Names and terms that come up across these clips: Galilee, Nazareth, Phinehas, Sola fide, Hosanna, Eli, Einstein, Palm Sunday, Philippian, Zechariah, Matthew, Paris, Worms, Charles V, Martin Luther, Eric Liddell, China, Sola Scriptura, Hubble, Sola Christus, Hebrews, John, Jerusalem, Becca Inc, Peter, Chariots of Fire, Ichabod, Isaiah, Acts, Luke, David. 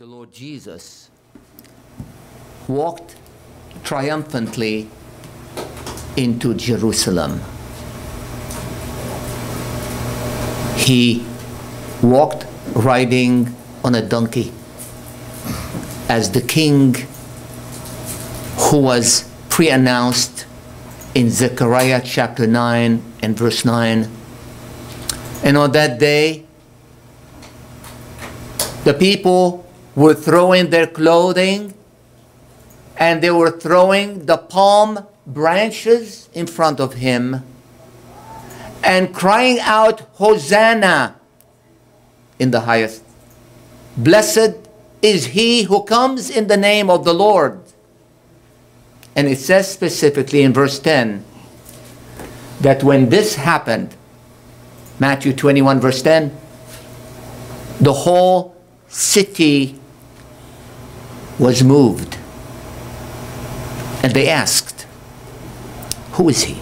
the Lord Jesus walked triumphantly into Jerusalem. He walked riding on a donkey as the king who was pre-announced in Zechariah chapter 9 and verse 9. And on that day, the people were throwing their clothing, and they were throwing the palm branches in front of him and crying out, "Hosanna in the highest. Blessed is he who comes in the name of the Lord." And it says specifically in verse 10 that when this happened, Matthew 21 verse 10, the whole city was moved. And they asked, "Who is he?"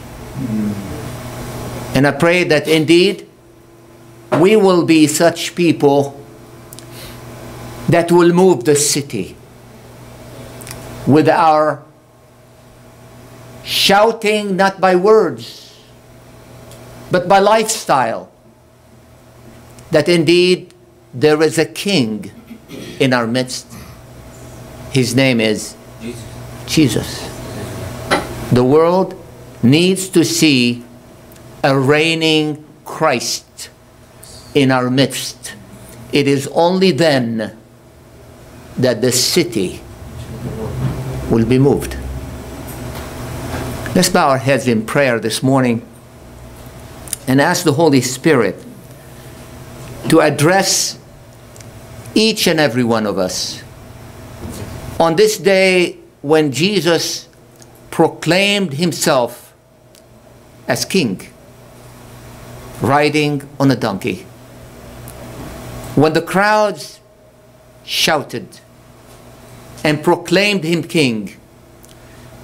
And I pray that indeed we will be such people that will move the city with our shouting, not by words, but by lifestyle, that indeed there is a king in our midst. His name is Jesus. The world needs to see a reigning Christ in our midst. It is only then that the city will be moved. Let's bow our heads in prayer this morning and ask the Holy Spirit to address each and every one of us. On this day when Jesus proclaimed himself as king, riding on a donkey, when the crowds shouted and proclaimed him king,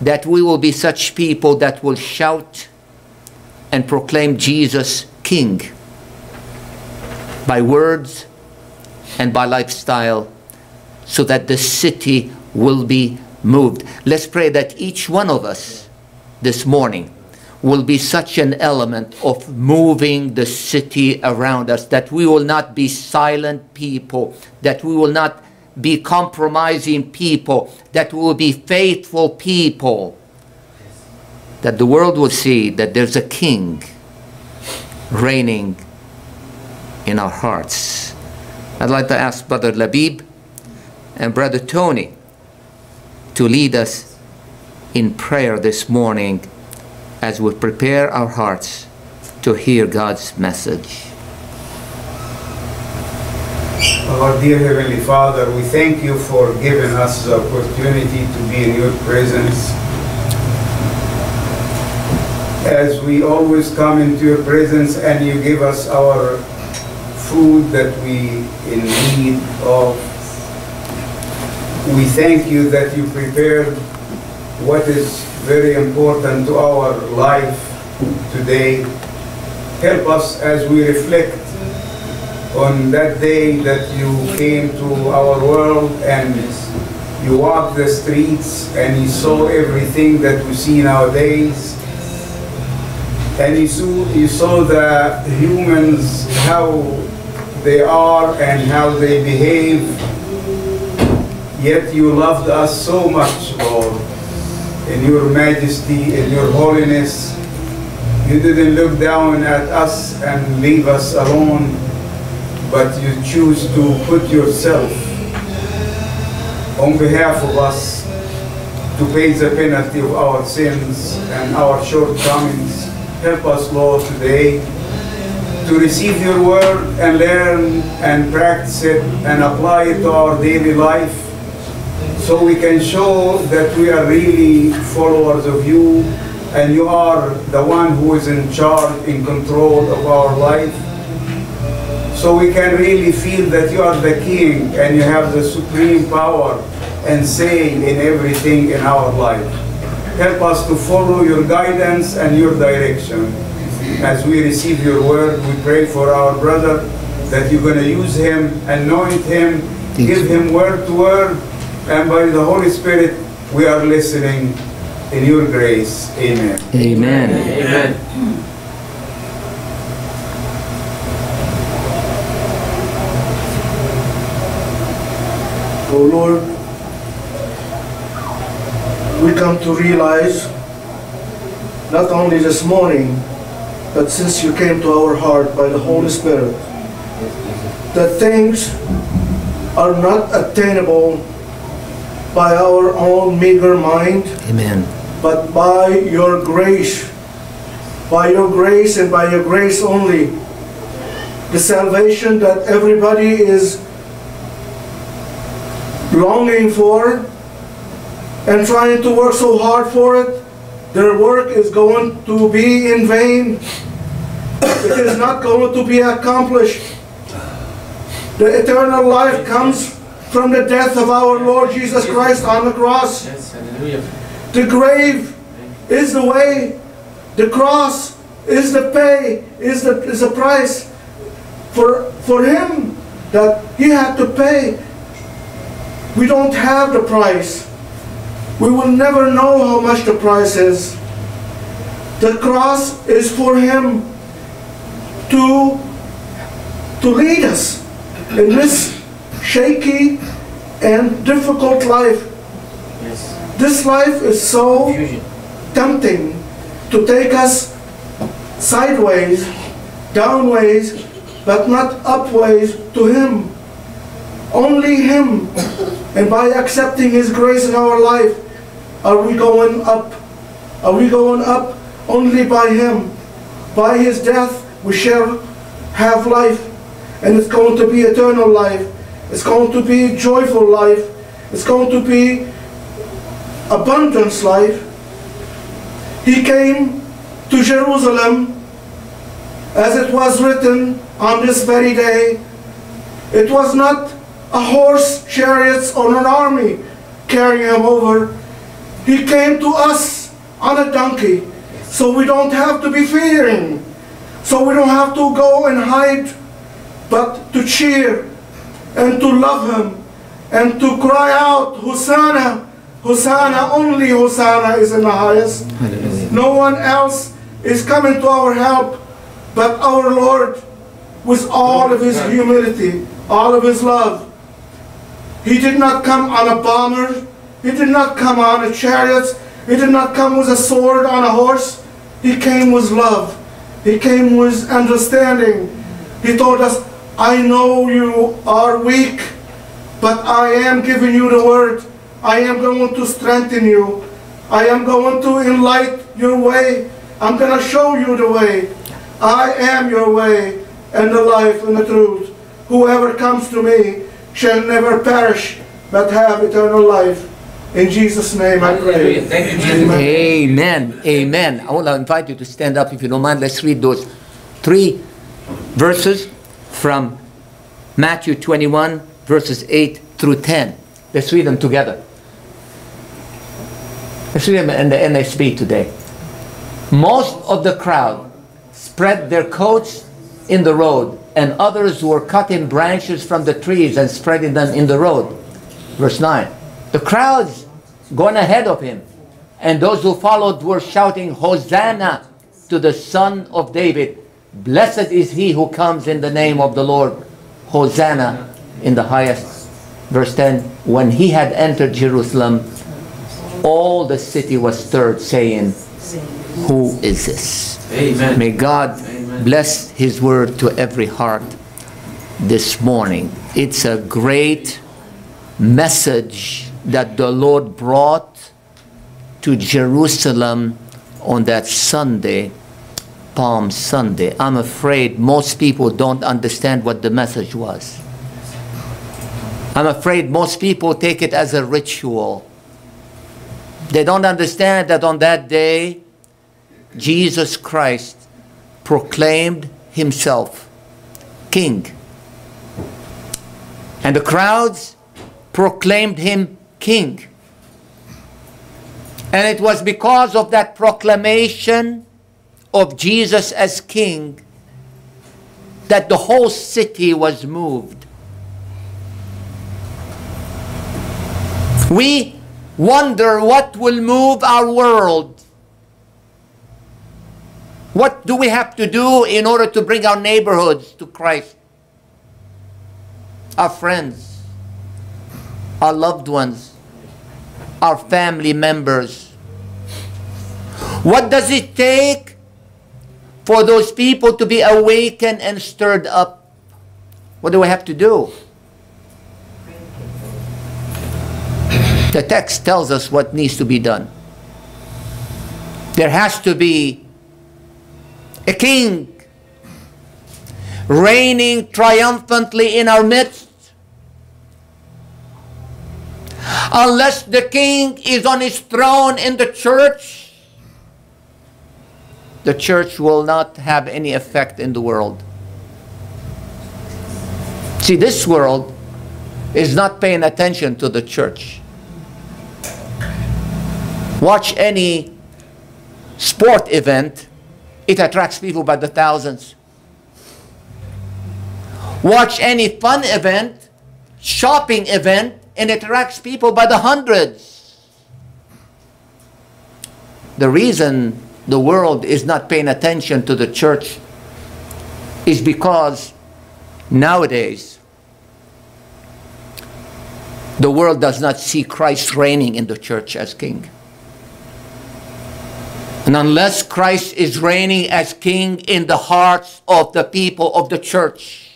that we will be such people that will shout and proclaim Jesus king by words and by lifestyle, so that the city will be moved. Let's pray that each one of us this morning will be such an element of moving the city around us, that we will not be silent people, that we will not be compromising people, that we will be faithful people, that the world will see that there's a king reigning in our hearts. I'd like to ask Brother Labib and Brother Tony to lead us in prayer this morning as we prepare our hearts to hear God's message. Our dear Heavenly Father, we thank you for giving us the opportunity to be in your presence. As we always come into your presence and you give us our food that we in need of, we thank you that you prepared what is very important to our life today. Help us as we reflect on that day that you came to our world and you walked the streets and you saw everything that we see nowadays, and you saw the humans, how they are and how they behave, yet you loved us so much, Lord, in your majesty, in your holiness. You didn't look down at us and leave us alone, but you choose to put yourself on behalf of us to pay the penalty of our sins and our shortcomings. Help us, Lord, today to receive your word and learn and practice it and apply it to our daily life, so we can show that we are really followers of you and you are the one who is in charge, in control of our life. So we can really feel that you are the king and you have the supreme power and say in everything in our life. Help us to follow your guidance and your direction. As we receive your word, we pray for our brother that you're going to use him, anoint him, Give him word to word, and by the Holy Spirit we are listening in your grace. Amen. Amen. Amen. Amen. Oh Lord, we come to realize, not only this morning, but since you came to our heart by the Holy Spirit, that things are not attainable by our own meager mind, Amen. But by your grace. By your grace and by your grace only. The salvation that everybody is longing for and trying to work so hard for it, their work is going to be in vain. It is not going to be accomplished. The eternal life comes from the death of our Lord Jesus Christ on the cross. The grave is the way. The cross is the pay, is the price for him that he had to pay. We don't have the price. We will never know how much the price is. The cross is for him to lead us in this shaky and difficult life. Yes. This life is so tempting to take us sideways, downways, but not upways to him. Only him. And by accepting his grace in our life, are we going up? Are we going up only by him? By his death we shall have life, and it's going to be eternal life. It's going to be joyful life. It's going to be abundance life. He came to Jerusalem, as it was written on this very day. It was not a horse, chariots, or an army carrying him over. He came to us on a donkey, so we don't have to be fearing. So we don't have to go and hide, but to cheer and to love him and to cry out, Hosanna, Hosanna, only Hosanna is in the highest. Hallelujah. No one else is coming to our help but our Lord, with all of his humility, all of his love. He did not come on a bomber. He did not come on a chariot. He did not come with a sword on a horse. He came with love. He came with understanding. He told us, I know you are weak, but I am giving you the word. I am going to strengthen you. I am going to enlighten your way. I'm going to show you the way. I am your way and the life and the truth. Whoever comes to me shall never perish, but have eternal life. In Jesus' name I pray. Amen. Amen. I want to invite you to stand up if you don't mind. Let's read those three verses from Matthew 21, verses 8 through 10. Let's read them together. Let's read them in the NASB today. Most of the crowd spread their coats in the road, and others were cutting branches from the trees and spreading them in the road. Verse 9. The crowds going ahead of him, and those who followed were shouting, Hosanna to the Son of David. Blessed is he who comes in the name of the Lord. Hosanna in the highest. Verse 10. When he had entered Jerusalem, all the city was stirred, saying, Who is this? Amen. May God bless his word to every heart this morning. It's a great message that the Lord brought to Jerusalem on that Sunday, Palm Sunday. I'm afraid most people don't understand what the message was. I'm afraid most people take it as a ritual. They don't understand that on that day, Jesus Christ proclaimed himself king. And the crowds proclaimed him king. And it was because of that proclamation of Jesus as king that the whole city was moved. We wonder what will move our world. What do we have to do in order to bring our neighborhoods to Christ? Our friends, our loved ones, our family members. What does it take for those people to be awakened and stirred up? What do we have to do? The text tells us what needs to be done. There has to be a king reigning triumphantly in our midst. Unless the king is on his throne in the church will not have any effect in the world. See, this world is not paying attention to the church. Watch any sport event, it attracts people by the thousands. Watch any fun event, shopping event, and it attracts people by the hundreds. The reason the world is not paying attention to the church is because nowadays the world does not see Christ reigning in the church as king. And unless Christ is reigning as king in the hearts of the people of the church,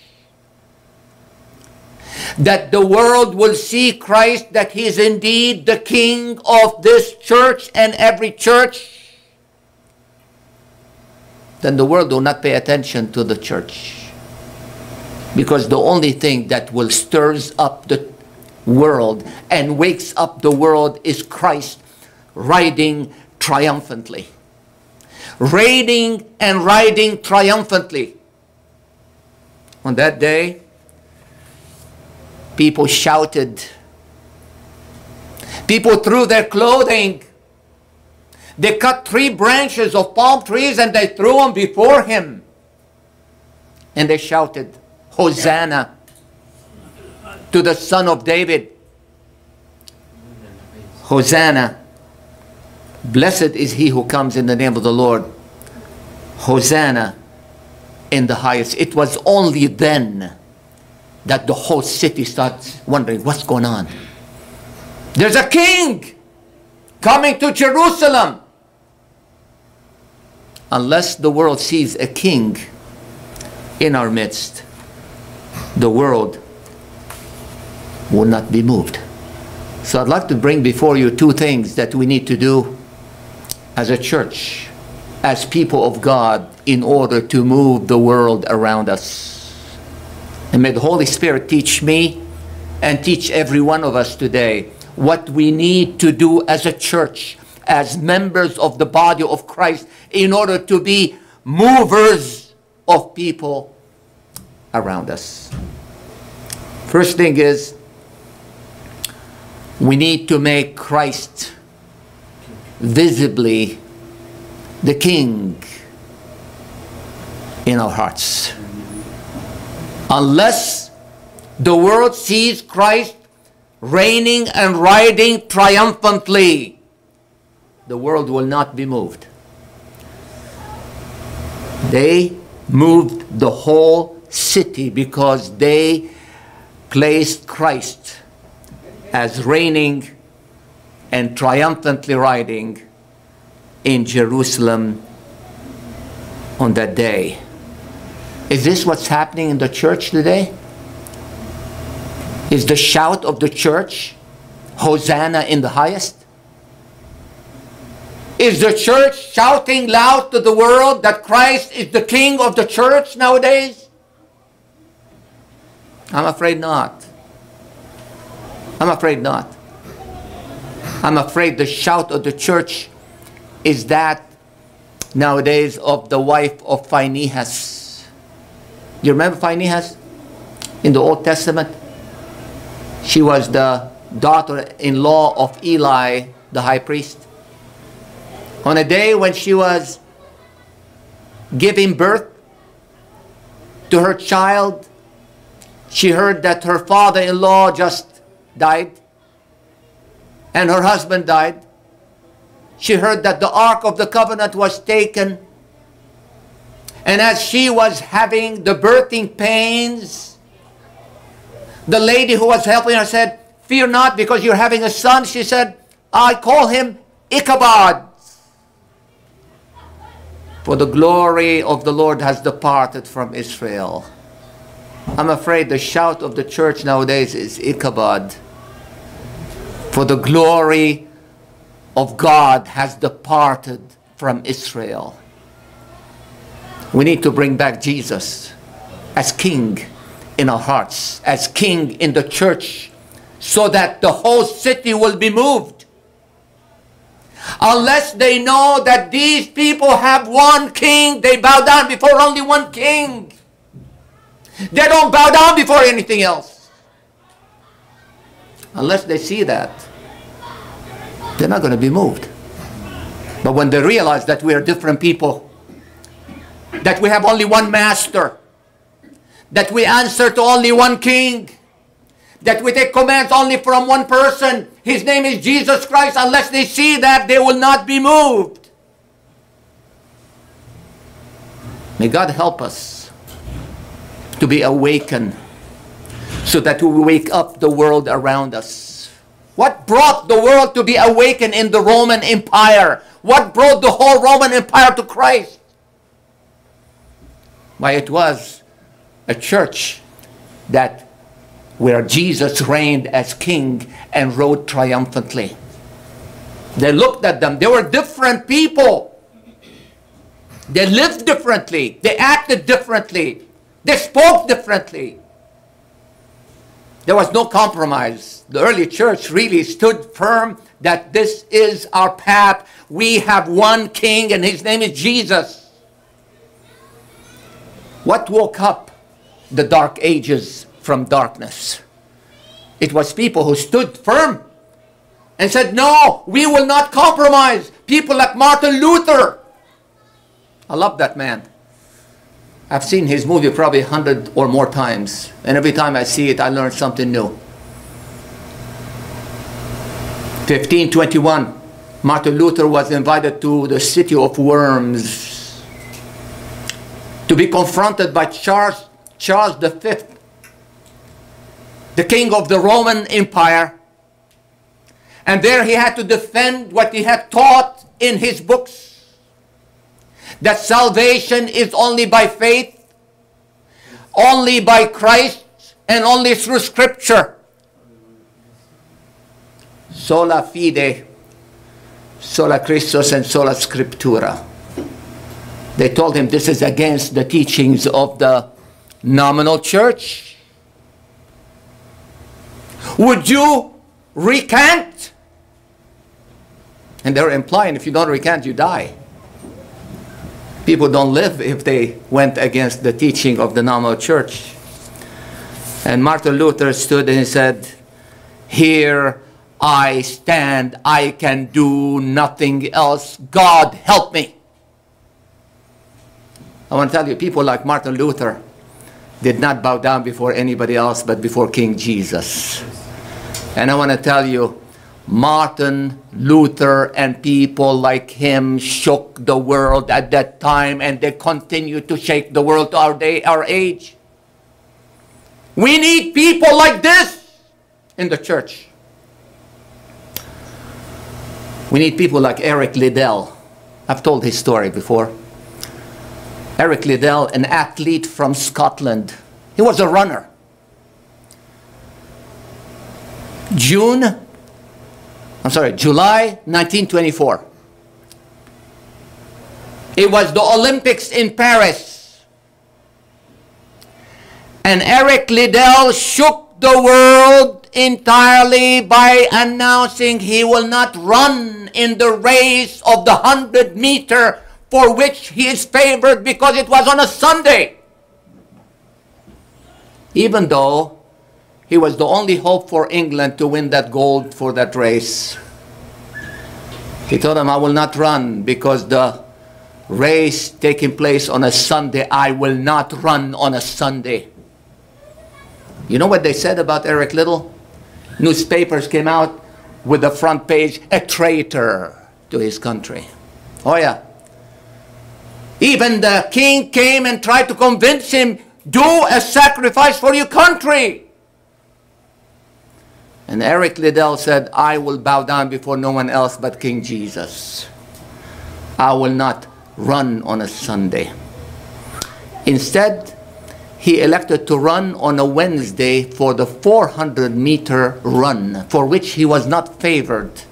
that the world will see Christ, that he is indeed the king of this church and every church, then the world will not pay attention to the church. Because the only thing that will stir up the world and wakes up the world is Christ riding triumphantly. Reigning and riding triumphantly. On that day, people shouted. People threw their clothing. They cut 3 branches of palm trees and they threw them before him. And they shouted, Hosanna to the Son of David. Hosanna. Blessed is he who comes in the name of the Lord. Hosanna in the highest. It was only then that the whole city starts wondering what's going on. There's a king coming to Jerusalem. Unless the world sees a king in our midst, the world will not be moved. So I'd like to bring before you 2 things that we need to do as a church, as people of God, in order to move the world around us. And may the Holy Spirit teach me and teach every one of us today what we need to do as a church, as members of the body of Christ, in order to be movers of people around us. First thing is, we need to make Christ visibly the king in our hearts. Unless the world sees Christ reigning and riding triumphantly, the world will not be moved. They moved the whole city because they placed Christ as reigning and triumphantly riding in Jerusalem on that day. Is this what's happening in the church today? Is the shout of the church, Hosanna in the highest? Is the church shouting loud to the world that Christ is the king of the church nowadays? I'm afraid not. I'm afraid not. I'm afraid the shout of the church is that nowadays of the wife of Phinehas. You remember Phinehas in the Old Testament? She was the daughter-in-law of Eli, the high priest. On a day when she was giving birth to her child, she heard that her father-in-law just died. and her husband died. She heard that the Ark of the Covenant was taken. And as she was having the birthing pains, the lady who was helping her said, "Fear not, because you're having a son." She said, "I call him Ichabod, for the glory of the Lord has departed from Israel." I'm afraid the shout of the church nowadays is Ichabod. For the glory of God has departed from Israel. We need to bring back Jesus as King in our hearts, as King in the church, so that the whole city will be moved. Unless they know that these people have one king, they bow down before only one king. They don't bow down before anything else. Unless they see that, they're not going to be moved. But when they realize that we are different people, that we have only one master, that we answer to only one king, that we take commands only from one person, his name is Jesus Christ, unless they see that, they will not be moved. May God help us to be awakened, so that we wake up the world around us. What brought the world to be awakened in the Roman Empire? What brought the whole Roman Empire to Christ? Why, it was a church that where Jesus reigned as king and rode triumphantly. They looked at them. They were different people. They lived differently. They acted differently. They spoke differently. There was no compromise. The early church really stood firm that this is our path. We have one king, and his name is Jesus. What woke up the dark ages from darkness? It was people who stood firm and said, "No, we will not compromise." People like Martin Luther. I love that man. I've seen his movie probably 100 or more times, and every time I see it, I learn something new. 1521, Martin Luther was invited to the city of Worms to be confronted by Charles V, the king of the Roman Empire. And there he had to defend what he had taught in his books, that salvation is only by faith, only by Christ, and only through Scripture. Sola fide, sola Christus, and sola Scriptura. They told him this is against the teachings of the nominal church. Would you recant? And they're implying if you don't recant, you die. People don't live if they went against the teaching of the nominal church. And Martin Luther stood and he said, "Here I stand. I can do nothing else. God help me." I want to tell you, people like Martin Luther did not bow down before anybody else but before King Jesus. And I want to tell you, Martin Luther and people like him shook the world at that time, and they continue to shake the world to our age. We need people like this in the church. We need people like Eric Liddell. I've told his story before. Eric Liddell, an athlete from Scotland. He was a runner. July 1924. It was the Olympics in Paris. And Eric Liddell shook the world entirely by announcing he will not run in the race of the 100-meter, for which he is favored because it was on a Sunday. Even though he was the only hope for England to win that gold for that race, he told him, "I will not run because the race taking place on a Sunday. I will not run on a Sunday." You know what they said about Eric Liddell? Newspapers came out with the front page, a traitor to his country. Oh yeah. Even the king came and tried to convince him, do a sacrifice for your country. And Eric Liddell said, I will bow down before no one else but King Jesus. I will not run on a Sunday. Instead, he elected to run on a Wednesday for the 400-meter run, for which he was not favored.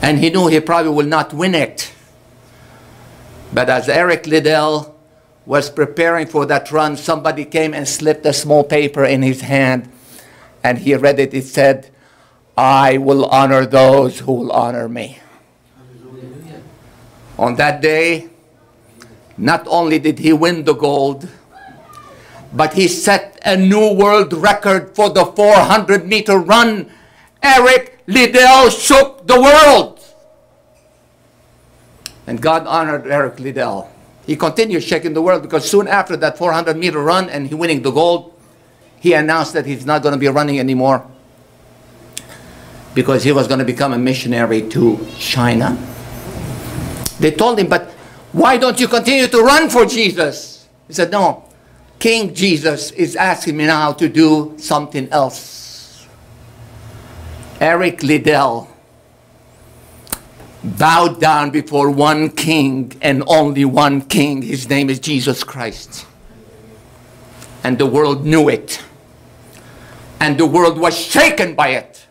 And he knew he probably will not win it. But as Eric Liddell was preparing for that run, somebody came and slipped a small paper in his hand, and he read it. It said, I will honor those who will honor me. Hallelujah. On that day, not only did he win the gold, but he set a new world record for the 400-meter run. Eric Liddell shook the world. And God honored Eric Liddell. He continued shaking the world, because soon after that 400-meter run and he winning the gold, he announced that he's not going to be running anymore, because he was going to become a missionary to China. They told him, but why don't you continue to run for Jesus? He said, no, King Jesus is asking me now to do something else. Eric Liddell bowed down before one king and only one king. His name is Jesus Christ. And the world knew it. And the world was shaken by it.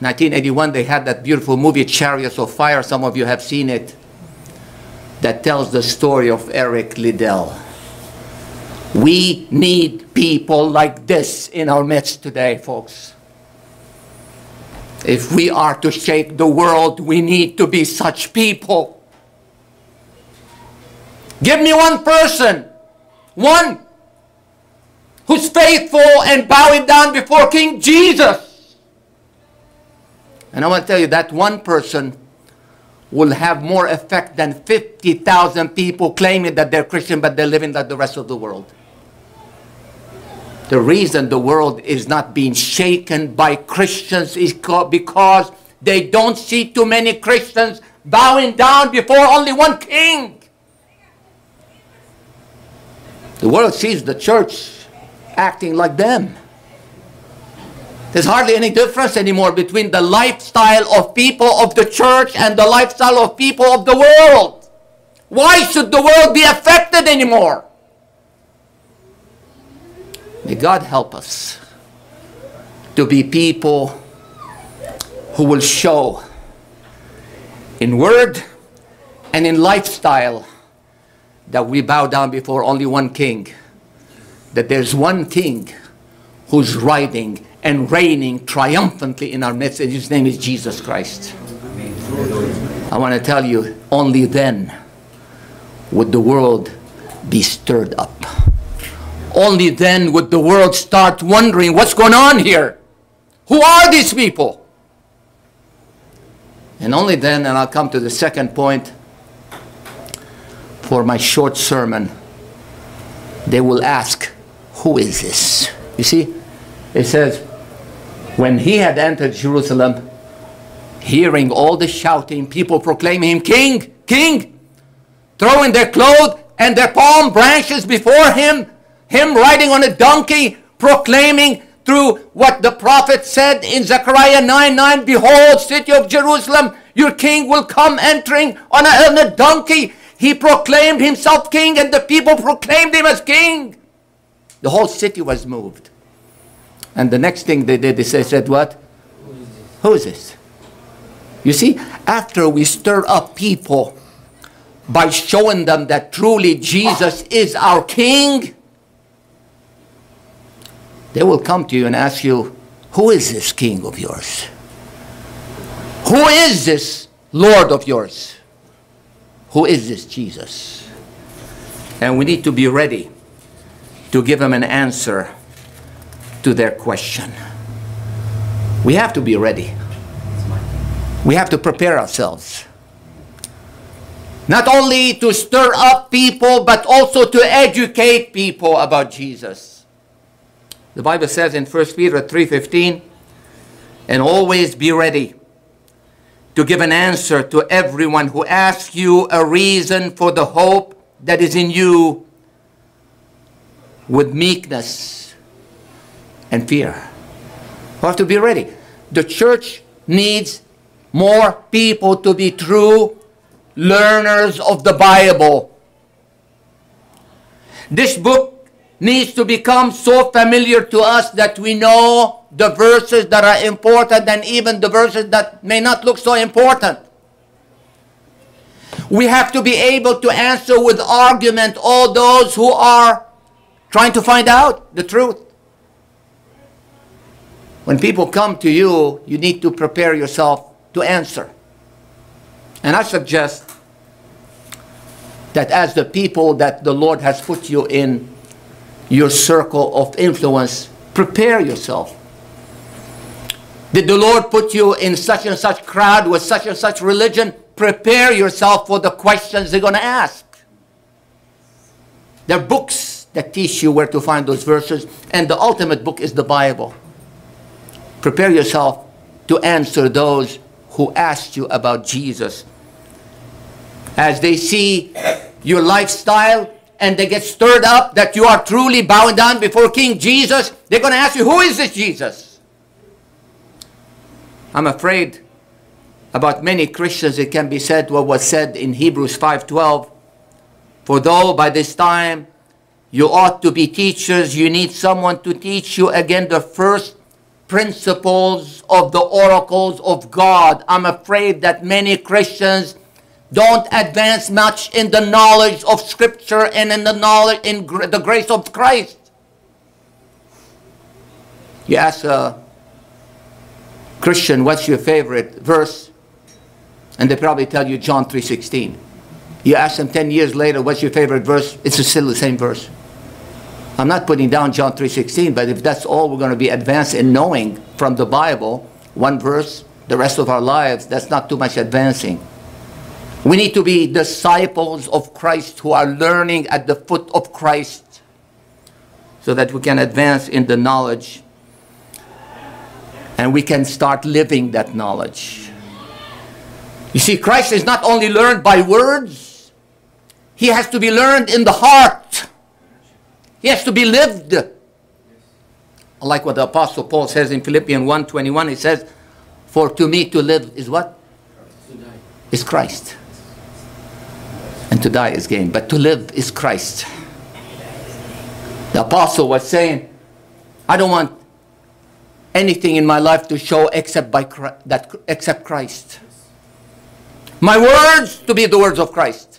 1981, they had that beautiful movie, Chariots of Fire. Some of you have seen it. That tells the story of Eric Liddell. We need people like this in our midst today, folks. If we are to shake the world, we need to be such people. Give me one person, one who's faithful and bowing down before King Jesus. And I want to tell you that one person will have more effect than 50,000 people claiming that they're Christian, but they're living like the rest of the world. The reason the world is not being shaken by Christians is because they don't see too many Christians bowing down before only one king. The world sees the church acting like them. There's hardly any difference anymore between the lifestyle of people of the church and the lifestyle of people of the world. Why should the world be affected anymore? May God help us to be people who will show in word and in lifestyle that we bow down before only one king, that there's one king who's riding and reigning triumphantly in our midst, and his name is Jesus Christ. I want to tell you, only then would the world be stirred up. Only then would the world start wondering, what's going on here? Who are these people? And only then, and I'll come to the second point for my short sermon, they will ask, who is this? You see, it says, when he had entered Jerusalem, hearing all the shouting, people proclaiming him king, king, throwing their clothes and their palm branches before him, him riding on a donkey, proclaiming through what the prophet said in Zechariah 9:9, behold, city of Jerusalem, your king will come entering on a donkey. He proclaimed himself king, and the people proclaimed him as king. The whole city was moved. And the next thing they did is they said, what? Who is this? You see, after we stir up people by showing them that truly Jesus is our king, they will come to you and ask you, who is this king of yours? Who is this Lord of yours? Who is this Jesus? And we need to be ready to give them an answer to their question. We have to be ready. We have to prepare ourselves. Not only to stir up people, but also to educate people about Jesus. The Bible says in 1 Peter 3:15, And always be ready to give an answer to everyone who asks you a reason for the hope that is in you with meekness and fear. We have to be ready. The church needs more people to be true learners of the Bible. This book needs to become so familiar to us that we know the verses that are important and even the verses that may not look so important. We have to be able to answer with argument all those who are trying to find out the truth. When people come to you, you need to prepare yourself to answer. And I suggest that as the people that the Lord has put you in your circle of influence, prepare yourself. Did the Lord put you in such and such crowd with such and such religion? Prepare yourself for the questions they're going to ask. There are books that teach you where to find those verses, and the ultimate book is the Bible. Prepare yourself to answer those who asked you about Jesus. As they see your lifestyle and they get stirred up that you are truly bowing down before King Jesus, they're going to ask you, who is this Jesus? I'm afraid about many Christians it can be said what was said in Hebrews 5:12. For though by this time you ought to be teachers, you need someone to teach you again the first principles of the oracles of God. I'm afraid that many Christians don't advance much in the knowledge of Scripture and in the knowledge in the grace of Christ. You ask a Christian, what's your favorite verse? And they probably tell you John 3:16. You ask them 10 years later, what's your favorite verse? It's still the same verse. I'm not putting down John 3:16, but if that's all we're going to be advanced in knowing from the Bible, one verse, the rest of our lives, that's not too much advancing. We need to be disciples of Christ who are learning at the foot of Christ so that we can advance in the knowledge and we can start living that knowledge. You see, Christ is not only learned by words, He has to be learned in the heart. He has to be lived. Like what the Apostle Paul says in Philippians 1:21, he says, for to me to live is what? Is Christ. And to die is gain. But to live is Christ. The Apostle was saying, I don't want anything in my life to show except Christ. My words to be the words of Christ.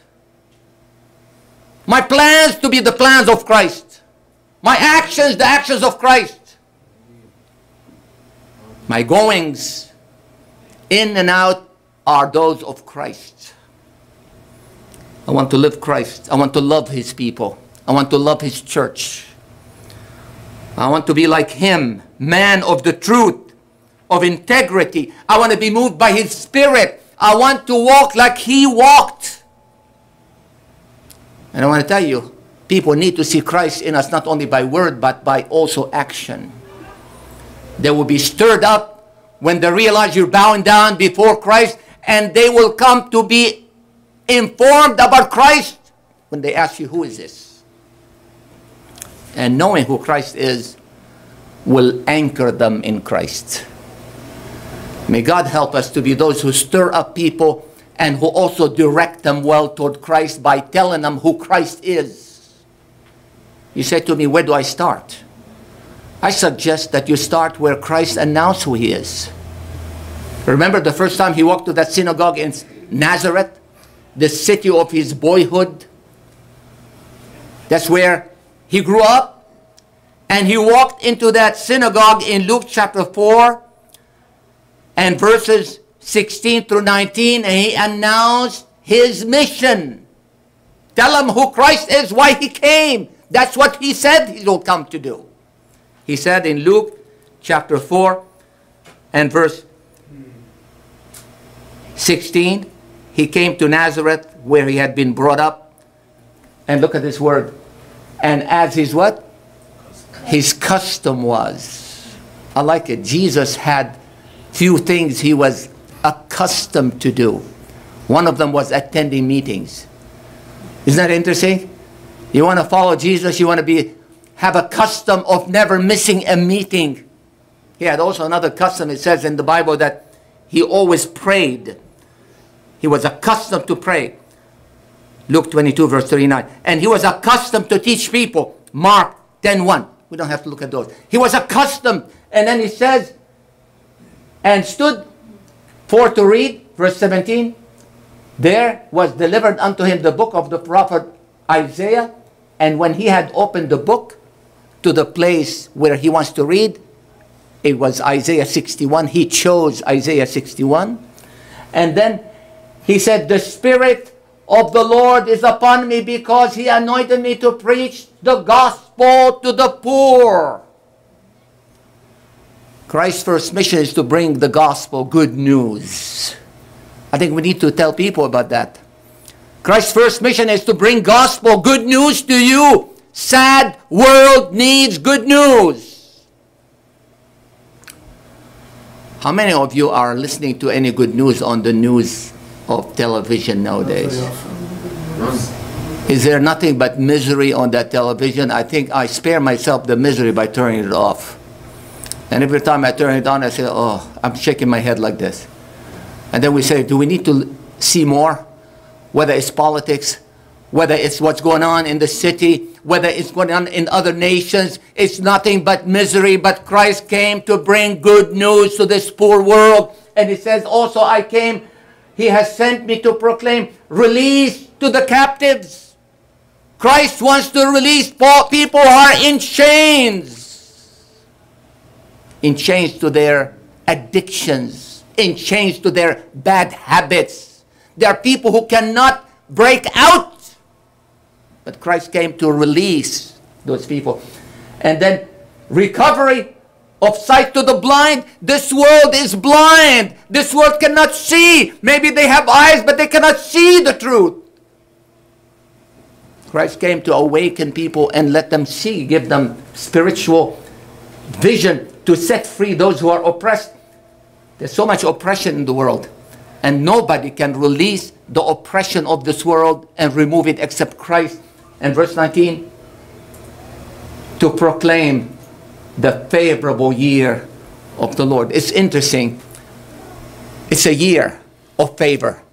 My plans to be the plans of Christ. My actions, the actions of Christ. My goings in and out are those of Christ. I want to live Christ. I want to love His people. I want to love His church. I want to be like Him, man of the truth, of integrity. I want to be moved by His Spirit. I want to walk like He walked. And I want to tell you, people need to see Christ in us, not only by word, but by also action. They will be stirred up when they realize you're bowing down before Christ, and they will come to be informed about Christ when they ask you, who is this? And knowing who Christ is will anchor them in Christ. May God help us to be those who stir up people and who also direct them well toward Christ by telling them who Christ is. You say to me, where do I start? I suggest that you start where Christ announced who He is. Remember the first time He walked to that synagogue in Nazareth, the city of His boyhood? That's where He grew up. And He walked into that synagogue in Luke chapter 4 and verses 16 through 19, and He announced His mission. Tell them who Christ is, why He came. That's what He said He will come to do. He said in Luke chapter 4 and verse 16, He came to Nazareth where He had been brought up. And look at this word. And as His what? His custom was. I like it. Jesus had few things he was accustomed to do. One of them was attending meetings. Isn't that interesting? You want to follow Jesus, you want to have a custom of never missing a meeting. He had also another custom. It says in the Bible that he always prayed. He was accustomed to pray. Luke 22 verse 39. And he was accustomed to teach people. Mark 10:1. We don't have to look at those. He was accustomed. And then he says, and stood for to read, verse 17. There was delivered unto him the book of the prophet Isaiah. And when he had opened the book to the place where he wants to read, it was Isaiah 61. He chose Isaiah 61. And then he said, the Spirit of the Lord is upon me, because he anointed me to preach the gospel to the poor. Christ's first mission is to bring the gospel, good news. I think we need to tell people about that. Christ's first mission is to bring gospel, good news to you. Sad world needs good news. How many of you are listening to any good news on the news of television nowadays? Is there nothing but misery on that television? I think I spare myself the misery by turning it off. And every time I turn it on, I say, oh, I'm shaking my head like this. And then we say, do we need to see more? Whether it's politics, whether it's what's going on in the city, whether it's going on in other nations, it's nothing but misery. But Christ came to bring good news to this poor world. And he says also, I came, he has sent me to proclaim release to the captives. Christ wants to release people who are in chains to their addictions, in chains to their bad habits. There are people who cannot break out. But Christ came to release those people. And then recovery of sight to the blind. This world is blind. This world cannot see. Maybe they have eyes, but they cannot see the truth. Christ came to awaken people and let them see, give them spiritual vision to set free those who are oppressed. There's so much oppression in the world. And nobody can release the oppression of this world and remove it except Christ. And verse 19, to proclaim the favorable year of the Lord. It's interesting. It's a year of favor,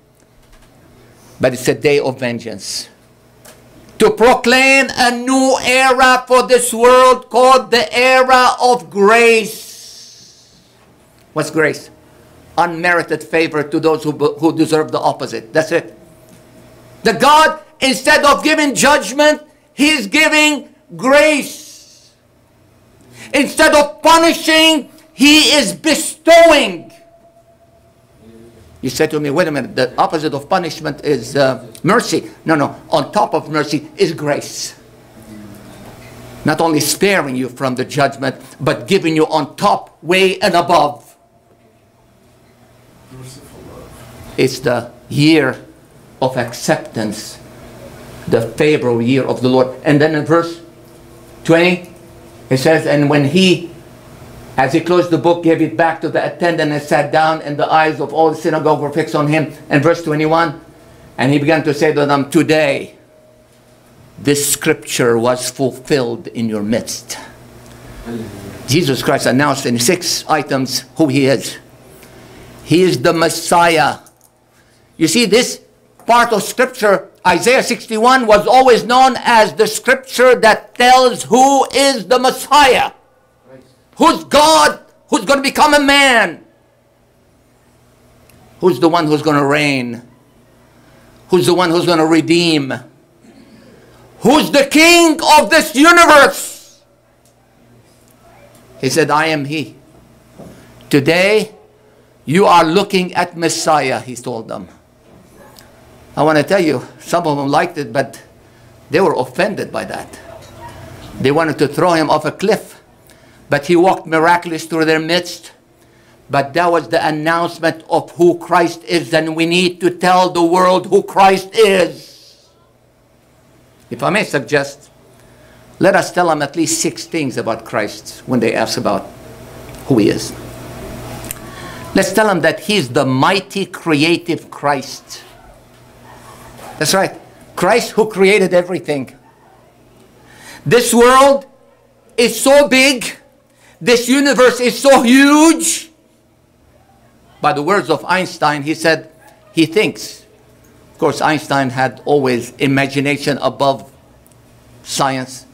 but it's a day of vengeance. To proclaim a new era for this world called the era of grace. What's grace? Unmerited favor to those who deserve the opposite. That's it. That God, instead of giving judgment, he's giving grace. Instead of punishing, he is bestowing. You say to me, wait a minute, the opposite of punishment is mercy. No, no, on top of mercy is grace. Not only sparing you from the judgment, but giving you on top, way and above. It's the year of acceptance, the favorable year of the Lord. And then in verse 20, it says, and when he, as he closed the book, gave it back to the attendant and sat down, and the eyes of all the synagogue were fixed on him. And verse 21, and he began to say to them, today, this scripture was fulfilled in your midst. Jesus Christ announced in 6 items who he is. He is the Messiah. You see, this part of Scripture, Isaiah 61, was always known as the Scripture that tells who is the Messiah. Christ. Who's God? Who's going to become a man? Who's the one who's going to reign? Who's the one who's going to redeem? Who's the king of this universe? He said, I am he. Today, you are looking at Messiah, he told them. I want to tell you, some of them liked it, but they were offended by that. They wanted to throw him off a cliff, but he walked miraculously through their midst. But that was the announcement of who Christ is, and we need to tell the world who Christ is. If I may suggest, let us tell them at least 6 things about Christ when they ask about who he is. Let's tell him that he's the mighty creative Christ. That's right. Christ who created everything. This world is so big. This universe is so huge. By the words of Einstein, he said, he thinks. Of course, Einstein had always imagination above science.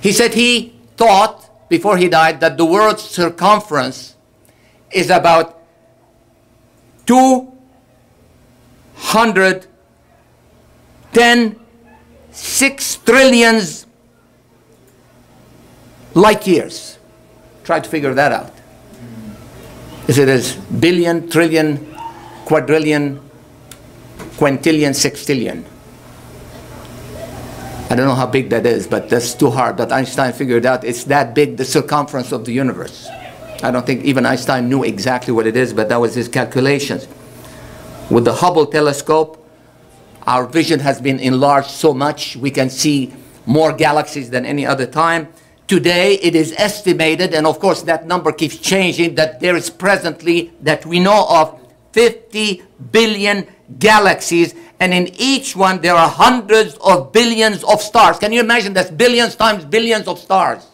He said he thought, before he died, that the world's circumference is about 210.6 trillion light years. Try to figure that out. Is it as billion, trillion, quadrillion, quintillion, sextillion? I don't know how big that is, but that's too hard. But Einstein figured out it's that big, the circumference of the universe. I don't think even Einstein knew exactly what it is, but that was his calculations. With the Hubble telescope, our vision has been enlarged so much, we can see more galaxies than any other time. Today, it is estimated, and of course that number keeps changing, that there is presently, that we know of, 50 billion galaxies, and in each one there are hundreds of billions of stars. Can you imagine? That's billions times billions of stars.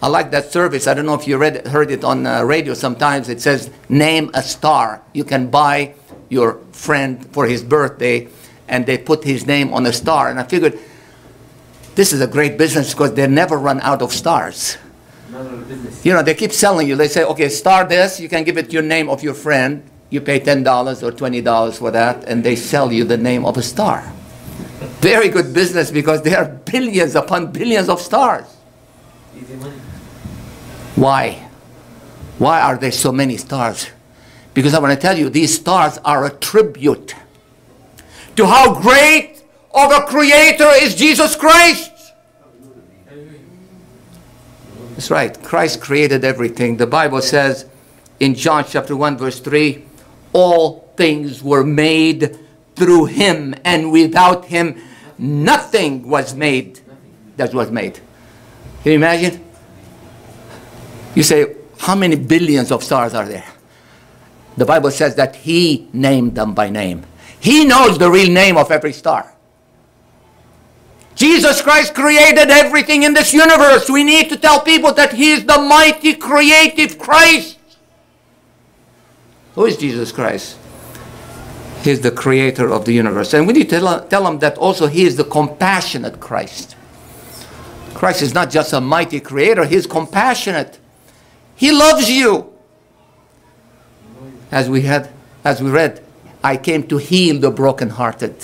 I like that service. I don't know if you heard it on radio sometimes. It says, name a star. You can buy your friend for his birthday, and they put his name on a star. And I figured, this is a great business because they never run out of stars. You know, they keep selling you. They say, okay, star this. You can give it your name of your friend. You pay $10 or $20 for that, and they sell you the name of a star. Very good business because there are billions upon billions of stars. Easy money. Why? Why are there so many stars? Because I want to tell you, these stars are a tribute to how great of a creator is Jesus Christ. That's right. Christ created everything. The Bible says in John chapter 1 verse 3, all things were made through him, and without him nothing was made that was made. Can you imagine? You say, how many billions of stars are there? The Bible says that he named them by name. He knows the real name of every star. Jesus Christ created everything in this universe. We need to tell people that he is the mighty creative Christ. Who is Jesus Christ? He is the creator of the universe. And we need to tell them that also he is the compassionate Christ. Christ is not just a mighty creator. He is compassionate. He loves you. As we read, I came to heal the brokenhearted.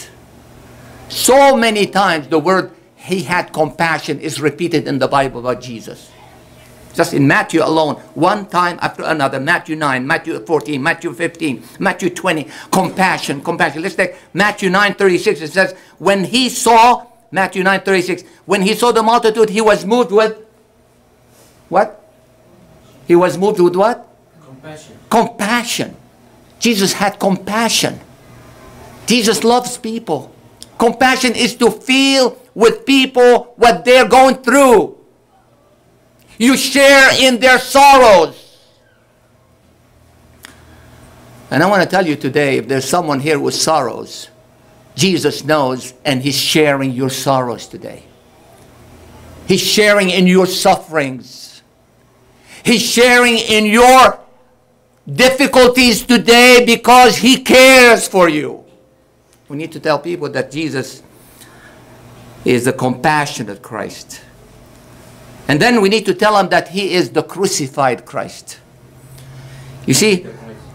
So many times the word he had compassion is repeated in the Bible about Jesus. Just in Matthew alone, one time after another, Matthew 9, Matthew 14, Matthew 15, Matthew 20, compassion, compassion. Let's take Matthew 9:36. It says, when he saw, Matthew 9:36, when he saw the multitude, he was moved with what? He was moved with what? Compassion. Compassion. Jesus had compassion. Jesus loves people. Compassion is to feel with people what they're going through. You share in their sorrows. And I want to tell you today, if there's someone here with sorrows, Jesus knows, and he's sharing your sorrows today. He's sharing in your sufferings. He's sharing in your difficulties today because he cares for you. We need to tell people that Jesus is the compassionate Christ. And then we need to tell them that he is the crucified Christ. You see,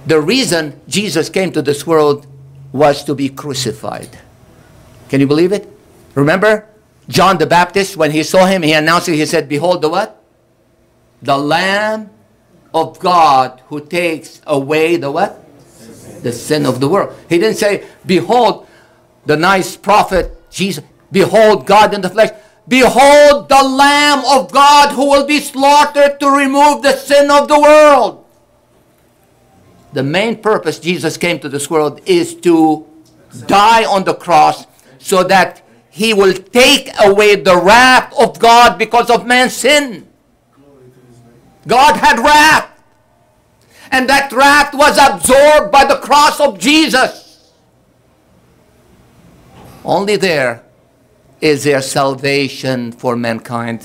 the reason Jesus came to this world was to be crucified. Can you believe it? Remember John the Baptist, when he saw him, he announced it. He said, behold the what? The Lamb of God who takes away the what? The sin of the world. He didn't say, behold the nice prophet Jesus, behold God in the flesh, behold the Lamb of God who will be slaughtered to remove the sin of the world. The main purpose Jesus came to this world is to die on the cross so that he will take away the wrath of God because of man's sin. God had wrath. and that wrath was absorbed by the cross of Jesus. Only there is there salvation for mankind.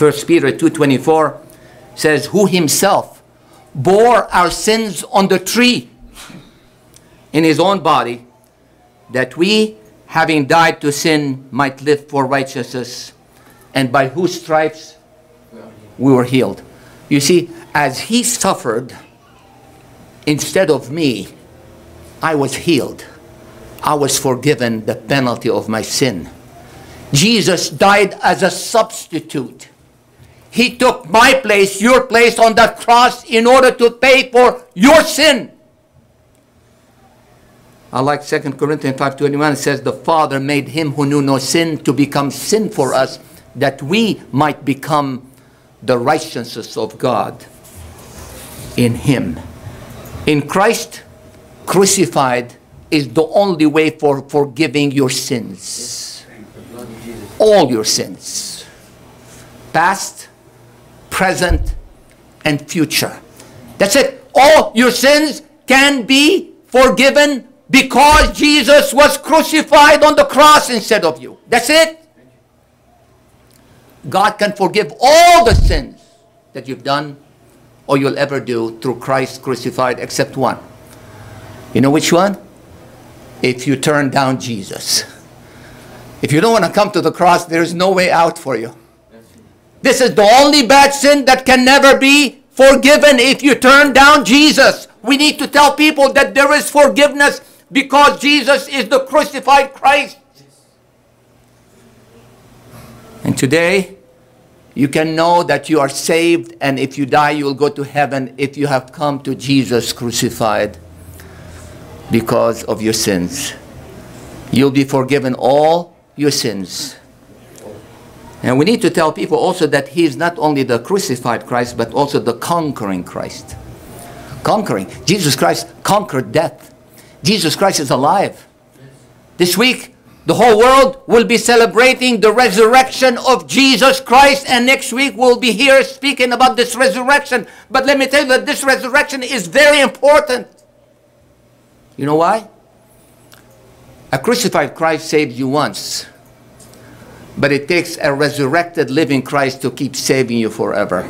1 Peter 2:24 says, who himself bore our sins on the tree in his own body, that we, having died to sin, might live for righteousness, and by whose stripes we were healed. You see, as he suffered, instead of me, I was healed. I was forgiven the penalty of my sin. Jesus died as a substitute. He took my place, your place on that cross in order to pay for your sin. I like 2 Corinthians 5:21. It says, the Father made him who knew no sin to become sin for us, that we might become the righteousness of God in him. In Christ crucified is the only way for forgiving your sins. All your sins. Past, present, and future. That's it. All your sins can be forgiven because Jesus was crucified on the cross instead of you. That's it. God can forgive all the sins that you've done or you'll ever do through Christ crucified, except one. You know which one? If you turn down Jesus. If you don't want to come to the cross, there is no way out for you. This is the only bad sin that can never be forgiven if you turn down Jesus. We need to tell people that there is forgiveness because Jesus is the crucified Christ. And today, you can know that you are saved, and if you die, you will go to heaven if you have come to Jesus crucified because of your sins. You'll be forgiven all your sins. And we need to tell people also that he is not only the crucified Christ, but also the conquering Christ. Conquering. Jesus Christ conquered death. Jesus Christ is alive. This week, the whole world will be celebrating the resurrection of Jesus Christ, and next week we'll be here speaking about this resurrection. But let me tell you that this resurrection is very important. You know why? A crucified Christ saved you once, but it takes a resurrected living Christ to keep saving you forever.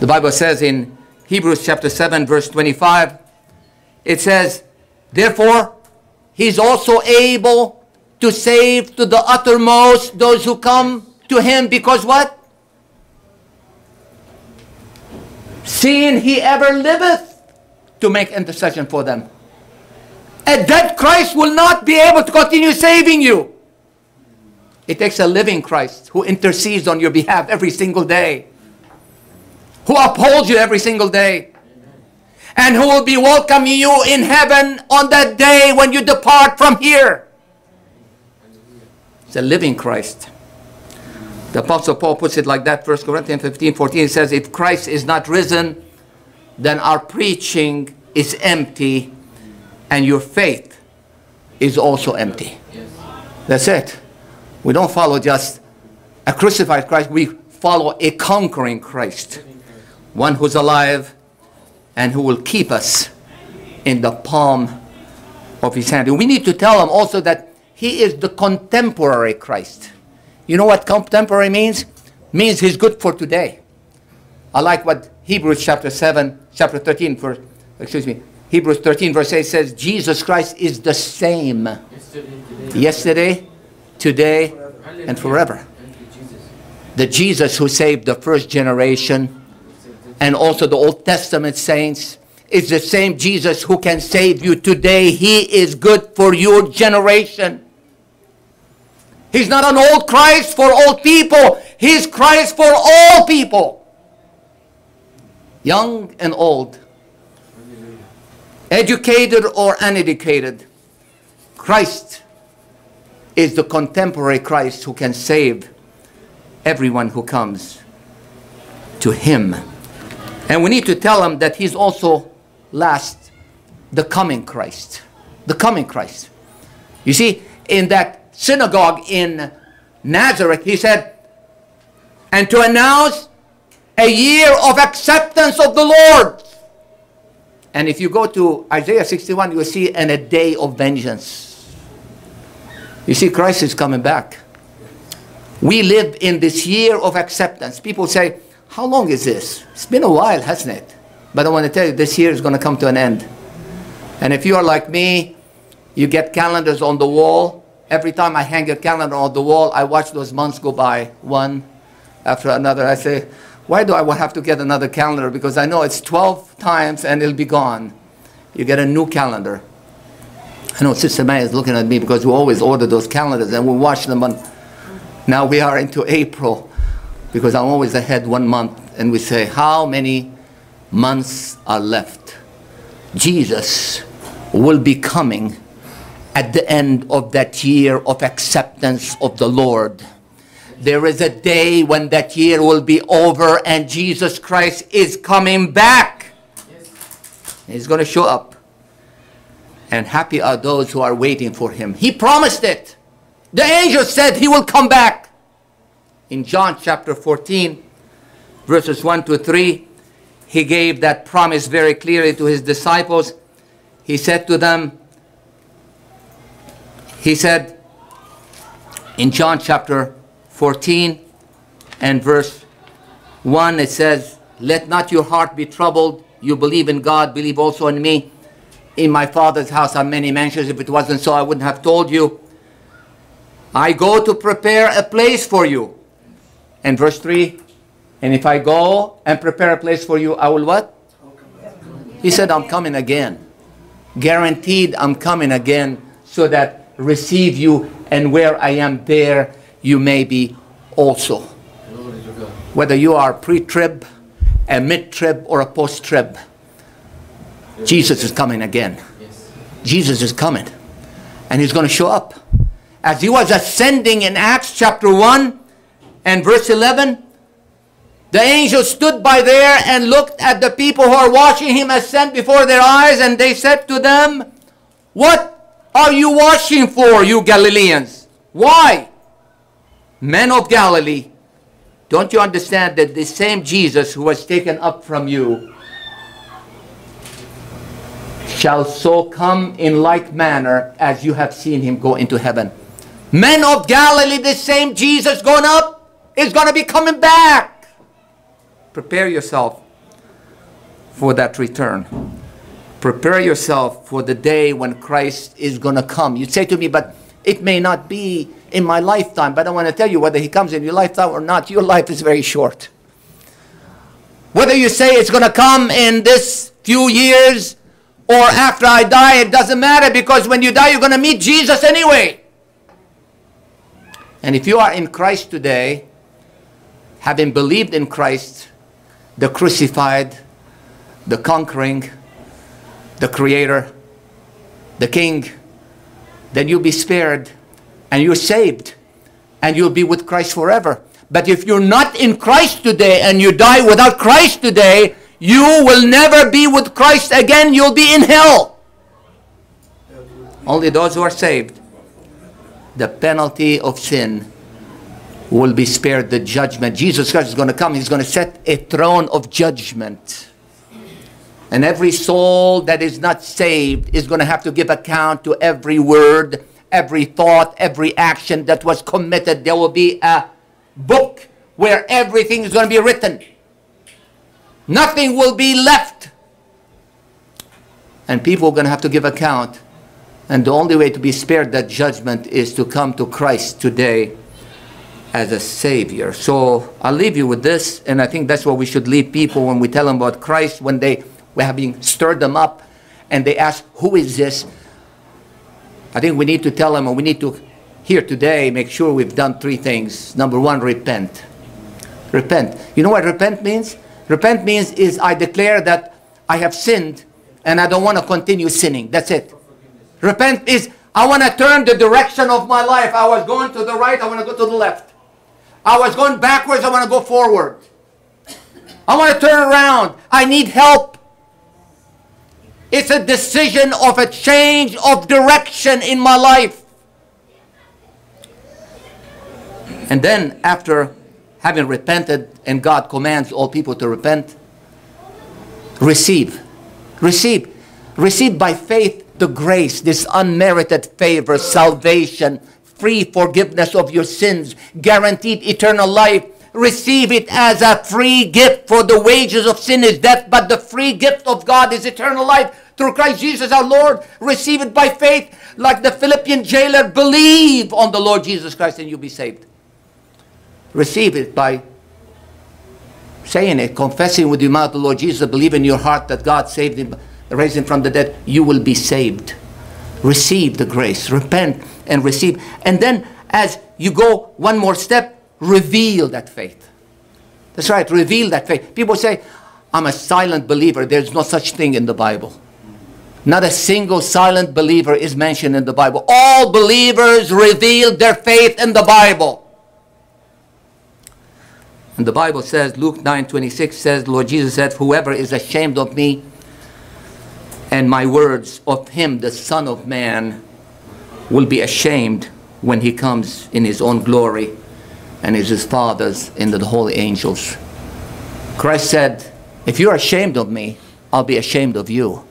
The Bible says in Hebrews chapter 7 verse 25, it says, therefore, he's also able to save to the uttermost those who come to him, because what? Seeing he ever liveth to make intercession for them. A dead Christ will not be able to continue saving you. It takes a living Christ who intercedes on your behalf every single day, who upholds you every single day, and who will be welcoming you in heaven on that day when you depart from here. It's a living Christ. The Apostle Paul puts it like that, 1 Corinthians 15:14, it says, if Christ is not risen, then our preaching is empty, and your faith is also empty. Yes. That's it. We don't follow just a crucified Christ, we follow a conquering Christ. One who's alive, and who will keep us in the palm of his hand. And we need to tell him also that he is the contemporary Christ. You know what contemporary means? Means he's good for today. I like what Hebrews Hebrews 13 verse 8 says, Jesus Christ is the same yesterday, today, and forever. The Jesus who saved the first generation and also the Old Testament saints is the same Jesus who can save you today. He is good for your generation. He's not an old Christ for old people. He's Christ for all people. Young and old. Educated or uneducated. Christ is the contemporary Christ who can save everyone who comes to him. And we need to tell him that he's also, last, the coming Christ. The coming Christ. You see, in that synagogue in Nazareth, he said, and to announce a year of acceptance of the Lord. And if you go to Isaiah 61, you will see, and a day of vengeance. You see, Christ is coming back. We live in this year of acceptance. People say, how long is this? It's been a while, hasn't it? But I want to tell you, this year is going to come to an end. And if you are like me, you get calendars on the wall. Every time I hang a calendar on the wall, I watch those months go by, one after another. I say, why do I have to get another calendar? Because I know it's 12 times and it'll be gone. You get a new calendar. I know Sister Maya is looking at me because we always order those calendars and we watch them. Now we are into April because I'm always ahead 1 month. And we say, how many months are left? Jesus will be coming at the end of that year of acceptance of the Lord. There is a day when that year will be over and Jesus Christ is coming back. Yes. He's going to show up. And happy are those who are waiting for him. He promised it. The angel said he will come back. In John chapter 14, verses 1 to 3, he gave that promise very clearly to his disciples. He said to them, he said in John chapter 14 and verse 1, it says, let not your heart be troubled. You believe in God, believe also in me. In my Father's house are many mansions. If it wasn't so, I wouldn't have told you. I go to prepare a place for you. And verse 3, and if I go and prepare a place for you, I will what? He said, I'm coming again. Guaranteed, I'm coming again, so that receive you, and where I am, there you may be also. Whether you are pre-trib, a mid-trib, or a post-trib, Jesus is coming again. Jesus is coming, and he's going to show up. As he was ascending in Acts chapter 1 and verse 11, the angel stood by there and looked at the people who are watching him ascend before their eyes, and they said to them, what are you watching for, you Galileans? Why? Men of Galilee, don't you understand that the same Jesus who was taken up from you shall so come in like manner as you have seen him go into heaven? Men of Galilee, the same Jesus going up is going to be coming back. Prepare yourself for that return. Prepare yourself for the day when Christ is going to come. You say to me, but it may not be in my lifetime. But I want to tell you, whether he comes in your lifetime or not, your life is very short. Whether you say it's going to come in this few years or after I die, it doesn't matter, because when you die, you're going to meet Jesus anyway. And if you are in Christ today, having believed in Christ, the crucified, the conquering, the Creator, the King, then you'll be spared and you're saved and you'll be with Christ forever. But if you're not in Christ today and you die without Christ today, you will never be with Christ again. You'll be in hell. Only those who are saved, the penalty of sin, will be spared the judgment. Jesus Christ is going to come. He's going to set a throne of judgment. And every soul that is not saved is going to have to give account to every word, every thought, every action that was committed. There will be a book where everything is going to be written. Nothing will be left. And people are going to have to give account. And the only way to be spared that judgment is to come to Christ today as a Savior. So I'll leave you with this. And I think that's what we should leave people when we tell them about Christ, when they... we're having stirred them up and they ask, who is this? I think we need to tell them, and we need to here today make sure we've done three things. Number one, repent. Repent. You know what repent means? Repent means is I declare that I have sinned and I don't want to continue sinning. That's it. Repent is I want to turn the direction of my life. I was going to the right, I want to go to the left. I was going backwards, I want to go forward. I want to turn around. I need help. It's a decision of a change of direction in my life. And then after having repented, and God commands all people to repent, receive. Receive. Receive by faith the grace, this unmerited favor, salvation, free forgiveness of your sins, guaranteed eternal life. Receive it as a free gift, for the wages of sin is death, but the free gift of God is eternal life through Christ Jesus our Lord. Receive it by faith, like the Philippian jailer, believe on the Lord Jesus Christ and you'll be saved. Receive it by saying it, confessing with your mouth the Lord Jesus, believe in your heart that God saved him, raised him from the dead, you will be saved. Receive the grace, repent and receive. And then as you go one more step, reveal that faith. That's right, reveal that faith. People say, I'm a silent believer. There's no such thing in the Bible. Not a single silent believer is mentioned in the Bible. All believers revealed their faith in the Bible. And the Bible says, Luke 9:26 says, Lord Jesus said, whoever is ashamed of me and my words, of him the Son of Man will be ashamed when he comes in his own glory and is his Father's and the holy angels. Christ said, if you're ashamed of me, I'll be ashamed of you.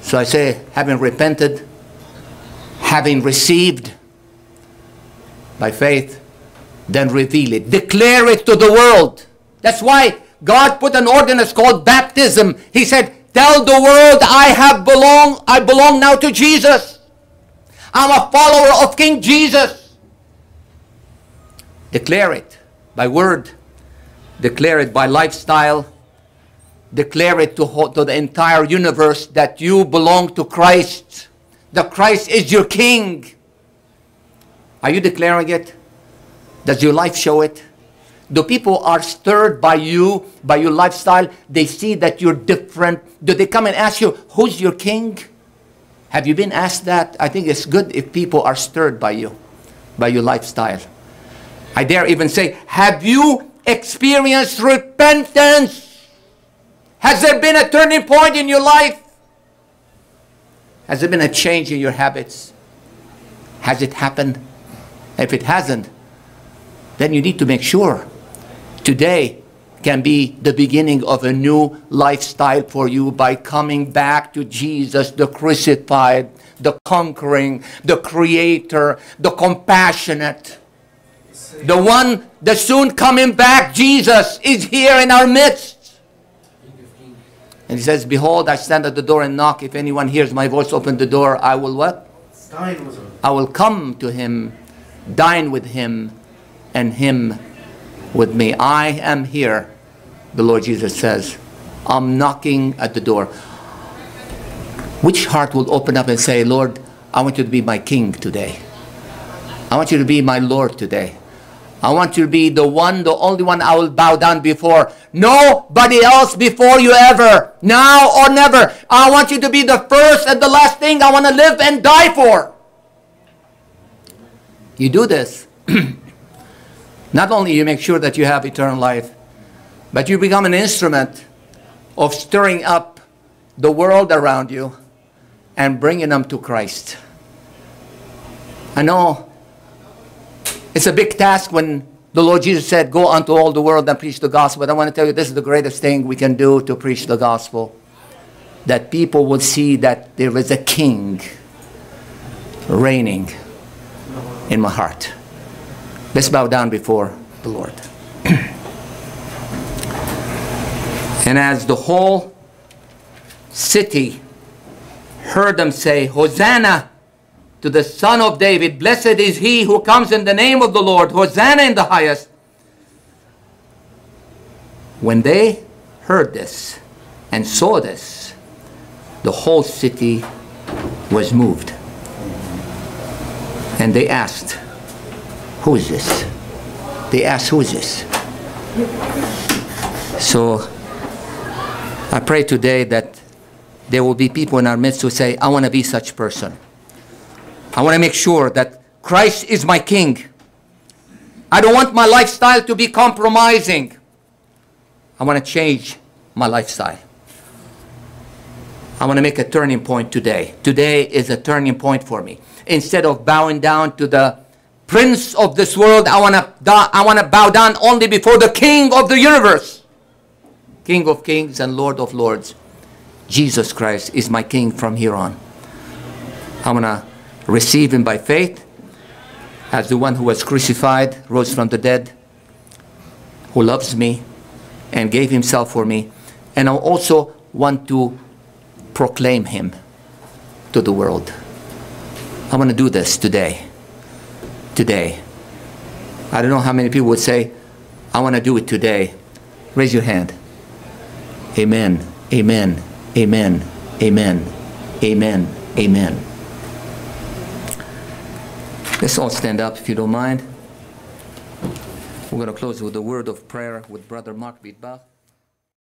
So I say, having repented, having received by faith, then reveal it. Declare it to the world. That's why God put an ordinance called baptism. He said, tell the world I belong now to Jesus. I'm a follower of King Jesus. Declare it by word. Declare it by lifestyle. Declare it to the entire universe that you belong to Christ. That Christ is your King. Are you declaring it? Does your life show it? Do people are stirred by you, by your lifestyle? They see that you're different. Do they come and ask you, who's your king? Have you been asked that? I think it's good if people are stirred by you, by your lifestyle. I dare even say, have you experienced repentance? Has there been a turning point in your life? Has there been a change in your habits? Has it happened? If it hasn't, then you need to make sure. Today can be the beginning of a new lifestyle for you by coming back to Jesus, the crucified, the conquering, the creator, the compassionate. The one that's soon coming back, Jesus, is here in our midst. And he says, behold, I stand at the door and knock. If anyone hears my voice, open the door. I will what? I will come to him, dine with him, and him with me. I am here, the Lord Jesus says. I'm knocking at the door. Which heart will open up and say, Lord, I want you to be my king today. I want you to be my Lord today. I want you to be the one, the only one I will bow down before. Nobody else before you ever, now or never. I want you to be the first and the last thing I want to live and die for. You do this. Not only you make sure that you have eternal life, but you become an instrument of stirring up the world around you and bringing them to Christ. I know it's a big task when the Lord Jesus said, go unto all the world and preach the gospel. But I want to tell you, this is the greatest thing we can do to preach the gospel. That people will see that there is a king reigning in my heart. Let's bow down before the Lord. And as the whole city heard them say, Hosanna to the Son of David, blessed is he who comes in the name of the Lord, Hosanna in the highest. When they heard this and saw this, the whole city was moved. And they asked, who is this? They asked, who is this? So I pray today that there will be people in our midst who say, I want to be such a person. I want to make sure that Christ is my king. I don't want my lifestyle to be compromising. I want to change my lifestyle. I want to make a turning point today. Today is a turning point for me. Instead of bowing down to the prince of this world. I want to bow down only before the King of the universe. King of kings and Lord of lords. Jesus Christ is my King from here on. I want to receive him by faith as the one who was crucified, rose from the dead, who loves me and gave himself for me. And I also want to proclaim him to the world. I want to do this today. Today. I don't know how many people would say, I want to do it today. Raise your hand. Amen. Amen. Amen. Amen. Amen. Amen. Let's all stand up if you don't mind. We're going to close with a word of prayer with Brother Mark Bidbach.